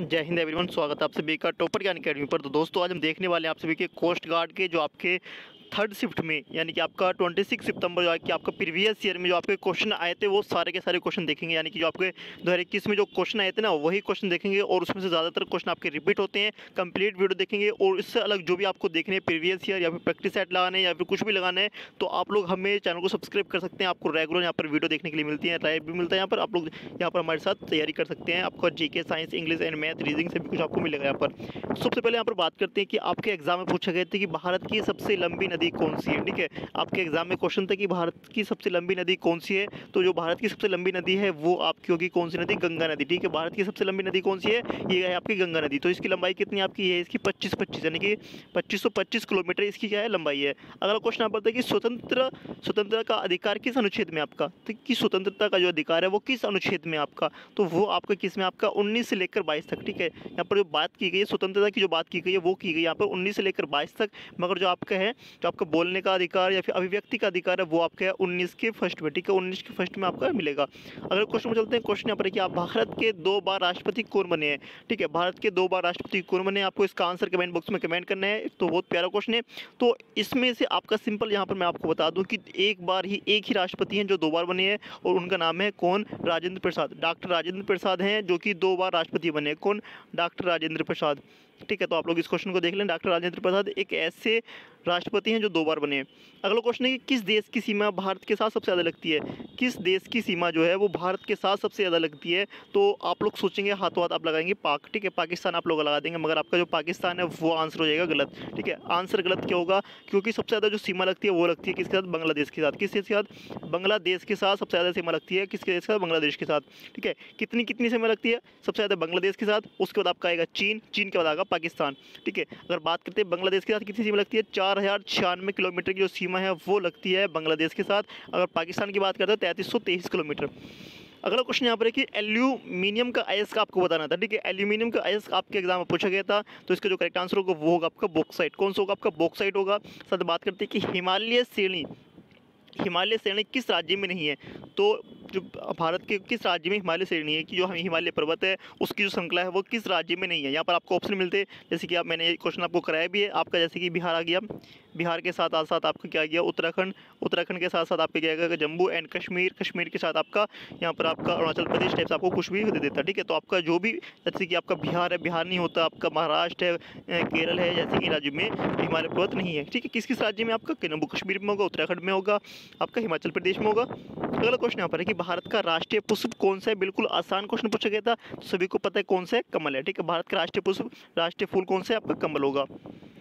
जय हिंद एवरीवन, स्वागत है आप सभी का टॉपर ज्ञान अकेडमी पर। तो दोस्तों आज हम देखने वाले हैं आप सभी के कोस्ट गार्ड के जो आपके थर्ड शिफ्ट में यानी कि आपका 26 सितंबर जो कि आपका प्रीवियस ईयर में जो आपके क्वेश्चन आए थे वो सारे के सारे क्वेश्चन देखेंगे। यानी कि जो आपके 2021 में जो क्वेश्चन आए थे ना वही क्वेश्चन देखेंगे और उसमें से ज़्यादातर क्वेश्चन आपके रिपीट होते हैं। कंप्लीट वीडियो देखेंगे और इससे अलग जो भी आपको देखने हैं प्रीवियस ईयर या फिर प्रैक्टिस सेट लगाने या फिर कुछ भी लगाना है तो आप लोग हमें चैनल को सब्सक्राइब कर सकते हैं। आपको रेगुलर यहाँ पर वीडियो देखने के लिए मिलती है, लाइव भी मिलता है यहाँ पर। आप लोग यहाँ पर हमारे साथ तैयारी कर सकते हैं। आपका GK, science, English and math, reasoning से भी कुछ आपको मिलेगा यहाँ पर। सबसे पहले यहाँ पर बात करते हैं कि आपके एग्जाम में पूछे गए थे कि भारत की सबसे लंबी नदी कौन सी है। ठीक है, आपके एग्जाम में क्वेश्चन था कि भारत की सबसे लंबी नदी कौन सी है। तो जो भारत की सबसे लंबी नदी है वो आपकी होगी कौन सी नदी? गंगा नदी। ठीक है, भारत की सबसे लंबी नदी कौन सी है? ये है आपकी गंगा नदी। तो इसकी लंबाई कितनी आपकी है? इसकी 2525 यानी कि 2525 किलोमीटर इसकी क्या है लंबाई है। अगला क्वेश्चन यहाँ पर था कि स्वतंत्रता का अधिकार किस अनुच्छेद में आपका? तो कि स्वतंत्रता का जो अधिकार है वो किस अनुच्छेद में आपका? तो वो आपका किस में आपका 19 से लेकर 22 तक। ठीक है, यहाँ पर जो बात की गई है स्वतंत्रता की जो बात की गई है वो की गई यहाँ पर 19 से लेकर 22 तक। मगर जो आपका है तो आपका बोलने का अधिकार या फिर अभिव्यक्ति का अधिकार है वो आपका है 19 के फर्स्ट में। ठीक है, 19 के फर्स्ट में आपका मिलेगा। अगले क्वेश्चन में चलते हैं। क्वेश्चन यहाँ पर है कि आप भारत के 2 बार राष्ट्रपति कौन बने हैं? ठीक है, भारत के 2 बार राष्ट्रपति कौन बने हैं? आपको इसका आंसर कमेंट बॉक्स में कमेंट करना है। तो बहुत प्यारा क्वेश्चन है। तो इसमें से आपका सिंपल यहाँ पर मैं आपको बता दूँ कि एक ही राष्ट्रपति हैं जो 2 बार बने हैं और उनका नाम है कौन? राजेंद्र प्रसाद। डॉक्टर राजेंद्र प्रसाद हैं जो कि 2 बार राष्ट्रपति बने। कौन? डॉक्टर राजेंद्र प्रसाद। ठीक है, तो आप लोग इस क्वेश्चन को देख लें। डॉक्टर राजेंद्र प्रसाद एक ऐसे राष्ट्रपति हैं जो 2 बार बने हैं। अगला क्वेश्चन है कि किस देश की सीमा भारत के साथ सबसे ज़्यादा लगती है? किस देश की सीमा जो है वो भारत के साथ सबसे ज़्यादा लगती है? तो आप लोग सोचेंगे हाथों हाथ आप लगाएंगे पाक। ठीक है, पाकिस्तान आप लोग लगा देंगे मगर आपका जो पाकिस्तान है वो आंसर हो जाएगा गलत। ठीक है, आंसर गलत क्या होगा? क्योंकि सबसे ज़्यादा जो सीमा लगती है वो लगती है किसके साथ? बांग्लादेश के साथ। किस देश के साथ? बांग्लादेश के साथ सबसे ज़्यादा सीमा लगती है। किसके देश के साथ? बांग्लादेश के साथ। ठीक है, कितनी सीमा लगती है? सबसे ज़्यादा बांग्लादेश के साथ, उसके बाद आपका आएगा चीन, चीन के बाद आएगा पाकिस्तान। ठीक है, अगर बात करते हैं बांग्लादेश के साथ कितनी सीमा लगती है? 4096 किलोमीटर की जो सीमा है वो लगती है बांग्लादेश के साथ। अगर पाकिस्तान की बात करते हैं 3323 किलोमीटर। अगला क्वेश्चन यहाँ पर है कि एल्यूमिनियम का अयस्क आपको बताना था। ठीक है, एल्यूमिनियम का अयस्क आपके एग्जाम में पूछा गया था तो इसका जो करेक्ट आंसर होगा वो होगा आपका बॉक्साइट। कौन सा होगा? आपका बॉक्साइट होगा। साथ बात करते हैं कि हिमालय श्रेणी किस राज्य में नहीं है? तो जो भारत के किस राज्य में हिमालय श्रेणी है कि जो हिमालय पर्वत है उसकी जो श्रृंखला है वो किस राज्य में नहीं है? यहाँ पर आपको ऑप्शन मिलते हैं जैसे कि आप मैंने क्वेश्चन आपको कराया भी है आपका, जैसे कि बिहार आ गया, बिहार के साथ आपका क्या गया? उत्तराखंड, उत्तराखंड के साथ साथ आपके क्या गया? जम्मू एंड कश्मीर, कश्मीर के साथ आपका यहाँ पर आपका अरुणाचल प्रदेश टाइप्स आपको कुछ भी दे देता है। ठीक है, तो आपका जो भी जैसे कि आपका बिहार है, बिहार नहीं होता, आपका महाराष्ट्र है, केरल है, जैसे कि राज्य में हिमालय पर्वत नहीं है। ठीक है, किस किस राज्य में आपका? जम्मू कश्मीर में होगा, उत्तराखंड में होगा, आपका हिमाचल प्रदेश में होगा। अगला क्वेश्चन यहाँ पर है कि भारत का राष्ट्रीय पुष्प कौन सा है? बिल्कुल आसान क्वेश्चन पूछा गया था तो सभी को पता है कौन सा है? कमल है। ठीक है, भारत का राष्ट्रीय पुष्प, राष्ट्रीय फूल कौन सा है? आपका कमल होगा।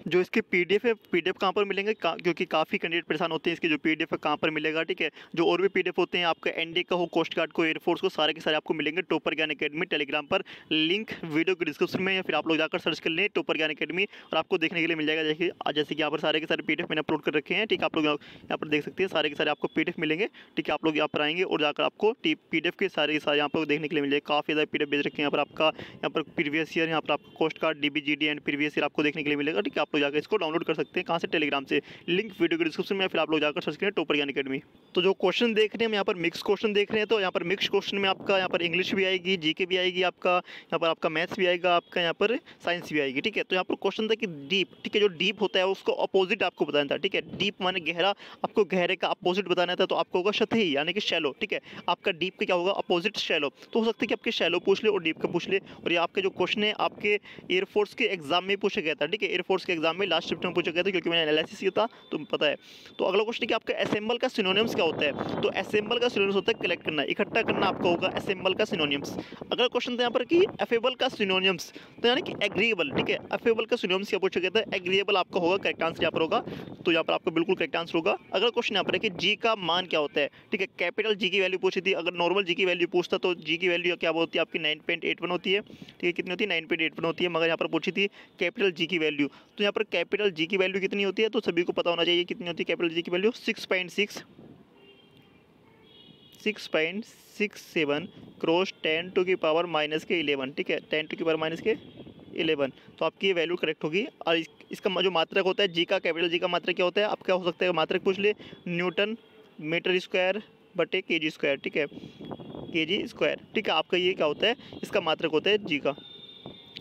जो इसके पीडीएफ है, पीडीएफ कहाँ पर मिलेंगे? क्योंकि काफ़ी कैंडिडेट परेशान होते हैं इसके जो पीडीएफ है कहाँ पर मिलेगा। ठीक है, जो और भी पीडीएफ होते हैं आपका एनडीए का हो, कोस्ट गार्ड को, एयरफोर्स को, सारे के सारे आपको मिलेंगे टॉपर ज्ञान अकेडमी टेलीग्राम पर। लिंक वीडियो के डिस्क्रिप्शन में या फिर आप लोग जाकर सर्च कर लें टॉपर ज्ञान अकेडमी और आपको देखने के लिए मिल जाएगा। जैसे कि यहाँ पर सारे के सारे पीडीएफ मैंने अपलोड कर रखे हैं। ठीक, आप लोग यहाँ पर देख सकते हैं सारे के सारे आपको पीडीएफ मिलेंगे। ठीक है, आप लोग यहाँ पर आएंगे और जाकर आपको पीडीएफ के सारे यहाँ पर देखने के लिए मिल जाएगा। काफ़ी ज़्यादा पीडीएफ भेज रखे हैं यहाँ पर आपका, यहाँ पर प्रीवियस ईयर, यहाँ पर आपको coast guard, DBGD and previous year आपको देखने के लिए मिलेगा। ठीक है, आप लोग जाकर इसको डाउनलोड कर सकते हैं। कहाँ से? टेलीग्राम से। लिंक वीडियो के डिस्क्रिप्शन में, फिर आप लोग जाकर सर्च करें टॉपर ज्ञान अकेडमी। तो जो क्वेश्चन देख रहे हैं हम यहाँ पर मिक्स क्वेश्चन देख रहे हैं, तो यहाँ पर मिक्स क्वेश्चन में आपका यहाँ पर इंग्लिश भी आएगी, जीके भी आएगी आपका, यहाँ पर आपका मैथ्स भी आएगा, आपका यहाँ पर साइंस भी आएगी। ठीक है, तो यहाँ पर क्वेश्चन था कि डीप, ठीक है, जो डीप होता है उसको अपोजिट आपको बताना था। ठीक है, डीप माने गहरा, आपको गहरे का अपोजिट बताना था तो आपको होगा शतही यानी कि शैलो। ठीक है, आपका डीप का क्या होगा? Opposite shallow. तो हो सकता है कि आपके शैलो पूछ ले और डीप का पूछ ले। और ये आपके जो क्वेश्चन है आपके एयरफोर्स के एग्जाम में पूछा गया था। ठीक है, एयरफोर्स के एग्जाम में लास्ट शिफ्ट में पूछा गया था क्योंकि मैंने एनालिसिस किया था तो पता है। तो अगला क्वेश्चन है कि आपका असेंबल का सिनोनिम्स क्या होता है? तो असेंबल का सिनोनिम्स होता है कलेक्ट करना, इकट्ठा करना आपका होगा असेंबल का सिनोनिम्स। अगला क्वेश्चन था यहाँ पर कि एफेबल का सिनोनिम्स, तो यानी कि एग्रीएबल। ठीक है, एफेबल का सिनोनिम्स क्या पूछा गया था? एग्रीएबल आपका होगा करेक्ट आंसर यहाँ पर होगा। तो यहाँ पर आपका बिल्कुल करेक्ट आंसर होगा। अगला क्वेश्चन यहाँ पर है कि जी का मान क्या होता है? ठीक है, कैपिटल जी की वैल्यू पूछी थी, अगर नॉर्मल जी की वैल्यू पूछता तो जी की वैल्यू क्या होती है? आपकी 9.81 होती है। ठीक है, कितनी होती है? 9.81 होती है। मगर यहाँ पर पूछी थी कैपिटल जी की वैल्यू, तो यहाँ पर कैपिटल जी की वैल्यू कितनी होती है? तो सभी को पता होना चाहिए कितनी होती है कैपिटल जी की वैल्यू। 6.67 क्रॉस 10⁻¹⁰ ठीक है, 10⁻¹⁰। तो आपकी ये वैल्यू करेक्ट होगी। और इसका जो मात्रक होता है जी का, कैपिटल जी का मात्रक क्या होता है? आपका हो सकता है मात्रक पूछ ले, न्यूटन मीटर स्क्वायर बटे केजी स्क्वायर। ठीक है, केजी स्क्वायर। ठीक है, आपका ये क्या होता है? इसका मात्रक होता है जी का।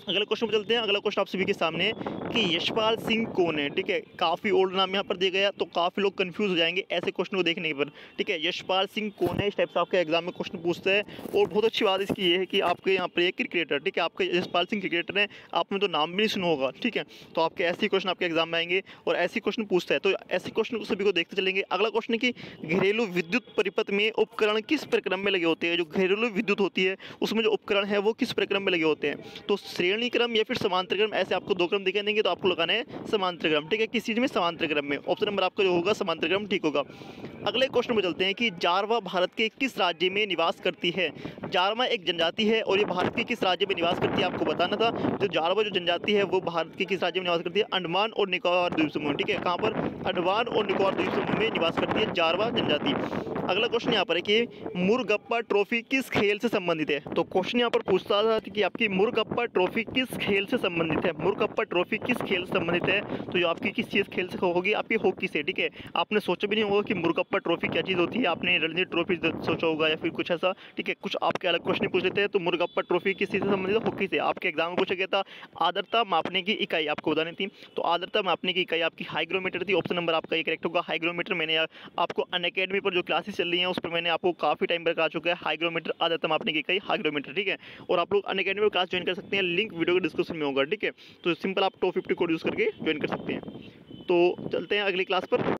अगला क्वेश्चन पर चलते हैं। अगला क्वेश्चन आप सभी के सामने कि यशपाल सिंह कौन है, ठीक है। काफ़ी ओल्ड नाम यहाँ पर दिया गया तो काफ़ी लोग कंफ्यूज हो जाएंगे ऐसे क्वेश्चन को देखने पर, ठीक है। यशपाल सिंह कौन है, इस टाइप से आपके एग्जाम में क्वेश्चन पूछते हैं। और बहुत अच्छी बात इसकी ये है कि आपके यहाँ पर एक क्रिकेटर, ठीक है, आपके यशपाल सिंह क्रिकेटर हैं, आपने तो नाम भी नहीं सुना होगा, ठीक है। तो आपके ऐसे क्वेश्चन आपके एग्जाम में आएंगे और ऐसे क्वेश्चन पूछता है, तो ऐसे क्वेश्चन को सभी को देखते चलेंगे। अगला क्वेश्चन है कि घरेलू विद्युत परिपथ में उपकरण किस प्रक्रम में लगे होते हैं। जो घरेलू विद्युत होती है उसमें जो उपकरण है वो किस प्रक्रम में लगे होते हैं। तो श्रेणी क्रम या फिर समांतर क्रम, ऐसे आपको दो क्रम दिखाई देंगे तो आपको लगाना है समांतर क्रम, ठीक है। किस चीज़ में समांतर क्रम में, ऑप्शन नंबर आपका जो होगा समांतर क्रम ठीक होगा। अगले क्वेश्चन में चलते हैं कि जारवा भारत के किस राज्य में निवास करती है। जारवा एक जनजाति है और ये भारत के किस राज्य में निवास करती है आपको बताना था। तो जारवा जो जनजाति है वो भारत के किस राज्य में निवास करती है, अंडमान और निकोबार द्वीप समूह, ठीक है। कहाँ पर, अंडमान और निकोबार द्वीप समूह में निवास करती है जारवा जनजाति। अगला क्वेश्चन यहाँ पर है कि मुरुगप्पा ट्रॉफी किस खेल से संबंधित है। तो क्वेश्चन यहाँ पर पूछता था कि आपकी मुरुगप्पा ट्रॉफी किस खेल से संबंधित है। मुरुगप्पा ट्रॉफी किस खेल से संबंधित है, तो ये आपकी किस चीज़ खेल से होगी, आपकी हॉकी से, ठीक है। आपने सोचा भी नहीं होगा कि मुरुगप्पा ट्रॉफी क्या चीज़ होती है, आपने रणजी ट्रॉफी सोचा होगा या फिर कुछ ऐसा, ठीक है। कुछ आपके अलग क्वेश्चन पूछ लेते हैं। तो मुरुगप्पा ट्रॉफी किस चीज़ से संबंधित है, हॉकी से। आपके एग्जाम में पूछा गया था आर्द्रता मापने की इकाई आपको बतानी थी, तो आर्द्रता मापने की इकाई आपकी हाइग्रोमीटर थी। ऑप्शन नंबर आपका ये करेक्ट होगा, हाइग्रोमीटर। मैंने आपको अनअकैडमी पर जो क्लासेस चल रही हैं उस पर मैंने आपको काफ़ी टाइम पर कहा चुका है, हाइग्रोमीटर आदत आपने की कही हाइग्रोमीटर, ठीक है। और आप लोग अनअकैडमी क्लास ज्वाइन कर सकते हैं, लिंक वीडियो के डिस्क्रिप्शन में होगा, ठीक है। तो सिंपल आप टॉप 50 कोड यूज़ करके ज्वाइन कर सकते हैं। तो चलते हैं अगली क्लास पर।